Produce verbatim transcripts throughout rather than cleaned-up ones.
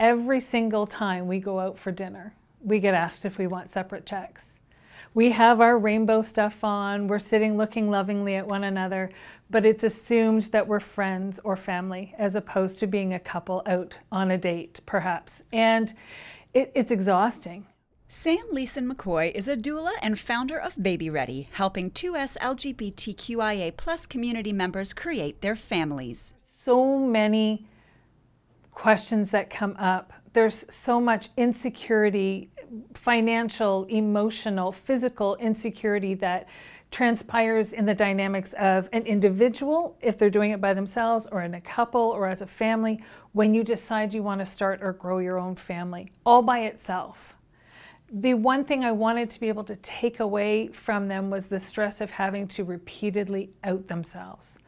Every single time we go out for dinner, we get asked if we want separate checks. We have our rainbow stuff on, we're sitting looking lovingly at one another, but it's assumed that we're friends or family as opposed to being a couple out on a date, perhaps. And it, it's exhausting. Sam Leeson-McCoy is a doula and founder of Baby Ready, helping two S L G B T Q I A plus community members create their families. So many questions that come up. There's so much insecurity, financial, emotional, physical insecurity that transpires in the dynamics of an individual, if they're doing it by themselves, or in a couple, or as a family, when you decide you want to start or grow your own family, all by itself. The one thing I wanted to be able to take away from them was the stress of having to repeatedly out themselves.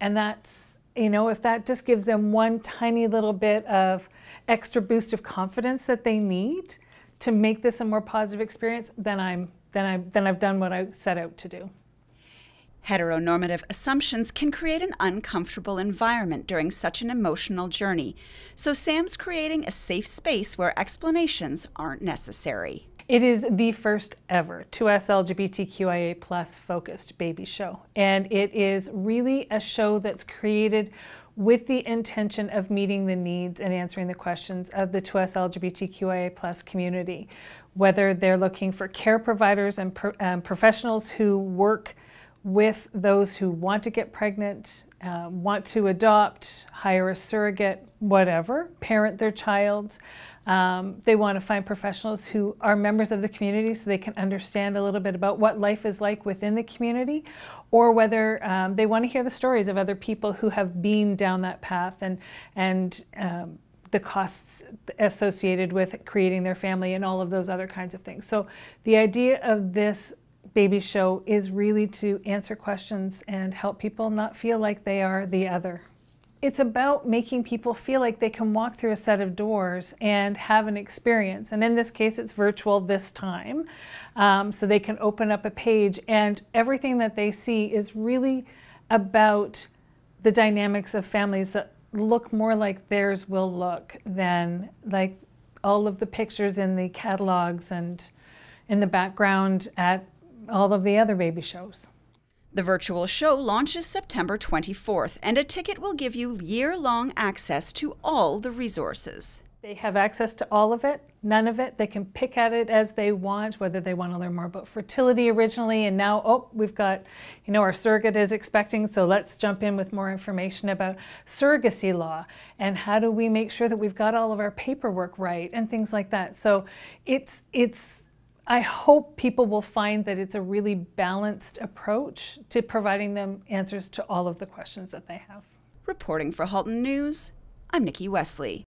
And that's, you know, if that just gives them one tiny little bit of extra boost of confidence that they need to make this a more positive experience, then I'm, then I, then I've done what I set out to do. Heteronormative assumptions can create an uncomfortable environment during such an emotional journey, so Sam's creating a safe space where explanations aren't necessary. It is the first ever two S L G B T Q I A plus focused baby show, and it is really a show that's created with the intention of meeting the needs and answering the questions of the two S L G B T Q I A plus community, whether they're looking for care providers and pro um, professionals who work with those who want to get pregnant, uh, want to adopt, hire a surrogate, whatever, parent their child. Um, they want to find professionals who are members of the community so they can understand a little bit about what life is like within the community, or whether um, they want to hear the stories of other people who have been down that path and, and um, the costs associated with creating their family and all of those other kinds of things. So the idea of this baby show is really to answer questions and help people not feel like they are the other. It's about making people feel like they can walk through a set of doors and have an experience, and in this case it's virtual this time, um, so they can open up a page and everything that they see is really about the dynamics of families that look more like theirs will look than like all of the pictures in the catalogs and in the background at all of the other baby shows. The virtual show launches September twenty-fourth, and a ticket will give you year-long access to all the resources. They have access to all of it, none of it. They can pick at it as they want, whether they want to learn more about fertility originally, and now, oh, we've got, you know, our surrogate is expecting, so let's jump in with more information about surrogacy law and how do we make sure that we've got all of our paperwork right and things like that. So it's, it's, I hope people will find that it's a really balanced approach to providing them answers to all of the questions that they have. Reporting for Halton News, I'm Nikki Wesley.